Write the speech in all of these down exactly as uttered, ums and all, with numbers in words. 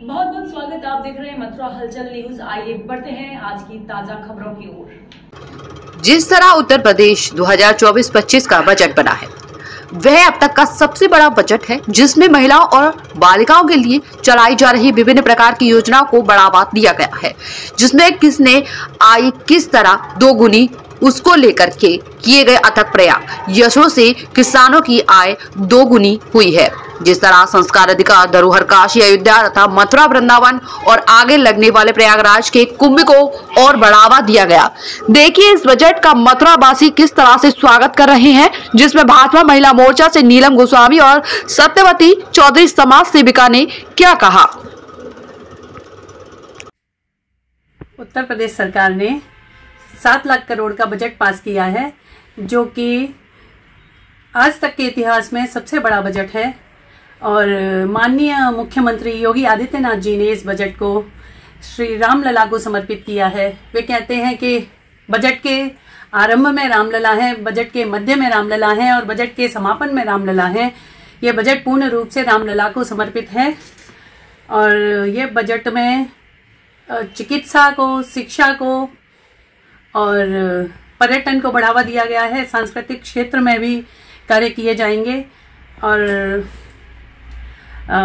बहुत बहुत स्वागत। आप देख रहे हैं मथुरा हलचल न्यूज। आइए बढ़ते हैं आज की ताजा खबरों की ओर। जिस तरह उत्तर प्रदेश दो हज़ार चौबीस पच्चीस का बजट बना है, वह अब तक का सबसे बड़ा बजट है, जिसमें महिलाओं और बालिकाओं के लिए चलाई जा रही विभिन्न प्रकार की योजनाओं को बढ़ावा दिया गया है, जिसमें किसने आई किस तरह दोगुनी उसको लेकर के किए गए अथक प्रयास। यशो से किसानों की आय दोगुनी हुई है। जिस तरह संस्कार अधिकार, धरोहर काशी, अयोध्या तथा मथुरा, वृंदावन और आगे लगने वाले प्रयागराज के कुंभ को और बढ़ावा दिया गया। देखिए इस बजट का मथुरा वासी किस तरह से स्वागत कर रहे हैं, जिसमें भाजपा महिला मोर्चा से नीलम गोस्वामी और सत्यवती चौधरी समाज सेविका ने क्या कहा। उत्तर प्रदेश सरकार ने सात लाख करोड़ का बजट पास किया है, जो कि आज तक के इतिहास में सबसे बड़ा बजट है। और माननीय मुख्यमंत्री योगी आदित्यनाथ जी ने इस बजट को श्री रामलला को समर्पित किया है। वे कहते हैं कि बजट के आरंभ में रामलला है, बजट के मध्य में रामलला है और बजट के समापन में रामलला है। ये बजट पूर्ण रूप से रामलला को समर्पित है। और ये बजट में चिकित्सा को, शिक्षा को और पर्यटन को बढ़ावा दिया गया है। सांस्कृतिक क्षेत्र में भी कार्य किए जाएंगे और आ,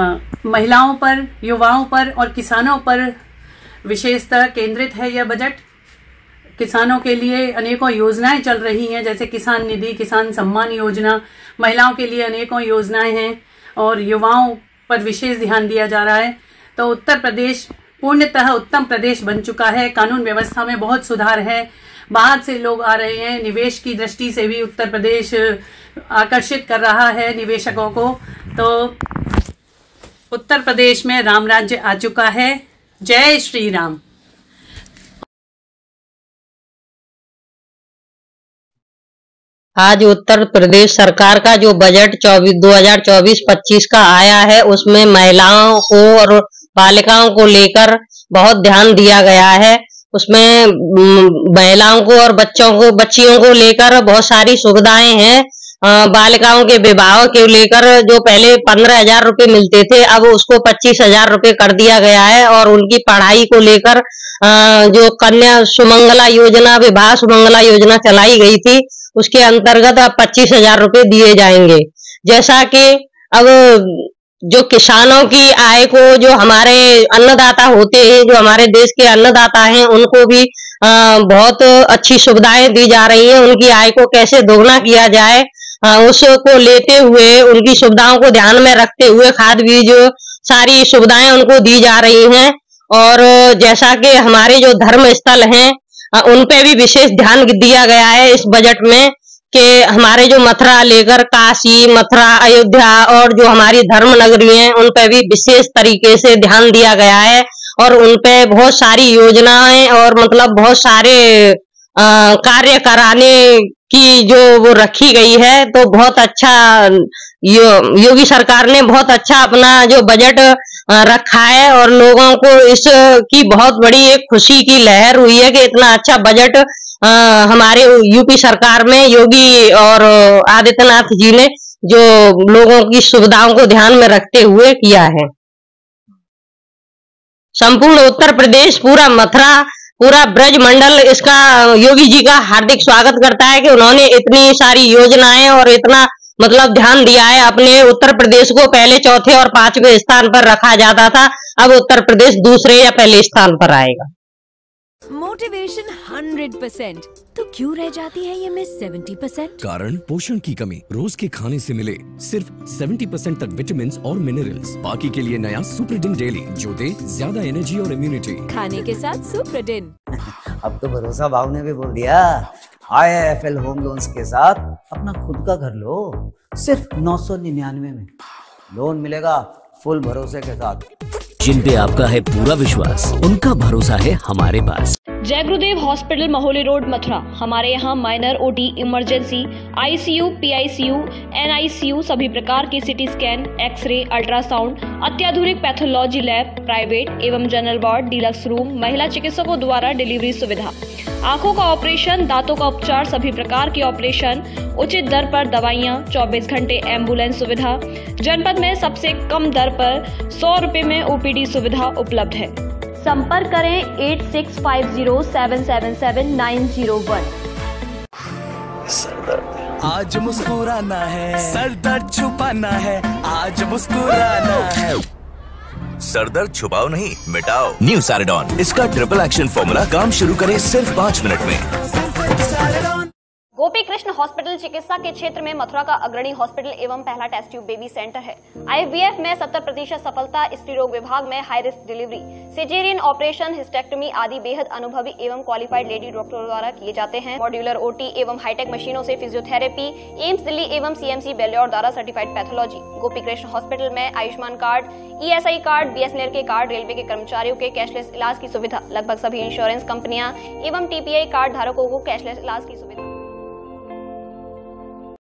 महिलाओं पर, युवाओं पर और किसानों पर विशेषतः केंद्रित है यह बजट। किसानों के लिए अनेकों योजनाएं चल रही हैं, जैसे किसान निधि, किसान सम्मान योजना। महिलाओं के लिए अनेकों योजनाएं हैं और युवाओं पर विशेष ध्यान दिया जा रहा है। तो उत्तर प्रदेश पूर्णतः उत्तम प्रदेश बन चुका है। कानून व्यवस्था में बहुत सुधार है, बाहर से लोग आ रहे हैं, निवेश की दृष्टि से भी उत्तर प्रदेश आकर्षित कर रहा है निवेशकों को। तो उत्तर प्रदेश में राम राज्य आ चुका है। जय श्री राम। आज उत्तर प्रदेश सरकार का जो बजट दो हज़ार चौबीस पच्चीस का आया है, उसमें महिलाओं को और बालिकाओं को लेकर बहुत ध्यान दिया गया है। उसमें महिलाओं को और बच्चों को बच्चियों को लेकर बहुत सारी सुविधाएं हैं। बालिकाओं के विवाह के लेकर जो पहले पंद्रह हजार रुपये मिलते थे, अब उसको पच्चीस हजार रुपये कर दिया गया है। और उनकी पढ़ाई को लेकर जो कन्या सुमंगला योजना, विवाह सुमंगला योजना चलाई गई थी, उसके अंतर्गत अब पच्चीस हजार रुपये दिए जाएंगे। जैसा कि अब जो किसानों की आय को, जो हमारे अन्नदाता होते हैं, जो हमारे देश के अन्नदाता हैं, उनको भी आ, बहुत अच्छी सुविधाएं दी जा रही हैं। उनकी आय को कैसे दोगुना किया जाए, आ, उसको लेते हुए, उनकी सुविधाओं को ध्यान में रखते हुए खाद, बीज, सारी सुविधाएं उनको दी जा रही हैं। और जैसा कि हमारे जो धर्म स्थल हैं, उन पे भी विशेष ध्यान दिया गया है इस बजट में, कि हमारे जो मथुरा लेकर काशी, मथुरा, अयोध्या और जो हमारी धर्म नगरी है, उन पे भी विशेष तरीके से ध्यान दिया गया है। और उन पे बहुत सारी योजनाएं और मतलब बहुत सारे आ, कार्य कराने की जो वो रखी गई है। तो बहुत अच्छा यो, योगी सरकार ने बहुत अच्छा अपना जो बजट रखा है और लोगों को इसकी बहुत बड़ी एक खुशी की लहर हुई है कि इतना अच्छा बजट आ, हमारे यूपी सरकार में योगी और आदित्यनाथ जी ने जो लोगों की सुविधाओं को ध्यान में रखते हुए किया है। संपूर्ण उत्तर प्रदेश, पूरा मथुरा, पूरा ब्रज मंडल इसका योगी जी का हार्दिक स्वागत करता है कि उन्होंने इतनी सारी योजनाएं और इतना मतलब ध्यान दिया है। अपने उत्तर प्रदेश को पहले चौथे और पांचवें स्थान पर रखा जाता था, अब उत्तर प्रदेश दूसरे या पहले स्थान पर आएगा। मोटिवेशन हंड्रेड परसेंट, तो क्यों रह जाती है ये मिस सेवेंटी परसेंट? कारण पोषण की कमी। रोज के खाने से मिले सिर्फ सत्तर परसेंट तक विटामिन और मिनरल्स। बाकी के लिए नया सुप्रोटीन डेली, जो दे ज्यादा एनर्जी और इम्यूनिटी। खाने के साथ सुप्रोटीन। अब तो भरोसा भाव ने भी बोल दिया, I I F L home loans के साथ अपना खुद का घर लो सिर्फ नौ सौ निन्यानवे में। लोन मिलेगा फुल भरोसे के साथ। जिन पे आपका है पूरा विश्वास, उनका भरोसा है हमारे पास। जय गुरुदेव हॉस्पिटल महोली रोड मथुरा। हमारे यहाँ minor OT, emergency, ICU, PICU, NICU, सभी प्रकार के सिटी स्कैन, एक्सरे, अल्ट्रासाउंड, अत्याधुनिक पैथोलॉजी लैब, प्राइवेट एवं जनरल वार्ड, डीलक्स रूम, महिला चिकित्सकों द्वारा डिलीवरी सुविधा, आंखों का ऑपरेशन, दांतों का उपचार, सभी प्रकार के ऑपरेशन, उचित दर पर दवाइयाँ, चौबीस घंटे एम्बुलेंस सुविधा। जनपद में सबसे कम दर पर सौ रुपये में ओपीडी सुविधा उपलब्ध है। संपर्क करें eight six five zero seven seven seven nine zero one. आज मुस्कुराना है, सर दर्द छुपाना है, आज मुस्कुराना है। सर दर्द छुपाओ नहीं, मिटाओ। न्यू सैरिडॉन, इसका ट्रिपल एक्शन फॉर्मूला काम शुरू करें सिर्फ पाँच मिनट में। गोपी कृष्ण हॉस्पिटल चिकित्सा के क्षेत्र में मथुरा का अग्रणी हॉस्पिटल एवं पहला टेस्ट ट्यूब बेबी सेंटर है। आईवीएफ में सत्तर प्रतिशत सफलता, स्त्री रोग विभाग में high risk delivery, caesarean operation, hysterectomy आदि बेहद अनुभवी एवं क्वालिफाइड लेडी डॉक्टरों द्वारा किए जाते हैं। मॉड्यूलर ओटी एवं हाईटेक मशीनों से फिजियोथेरेपी, एम्स दिल्ली एवं सीएमसी बेल्लोर द्वारा certified pathology. Gopi Krishna hospital में Ayushman card, ESI card, BSNL के कार्ड, रेलवे के कर्मचारियों के कैशलेस इलाज की सुविधा। लगभग सभी इंश्योरेंस कंपनियाँ एवं टीपीआई कार्ड धारकों को कैशलेस इलाज की सुविधा।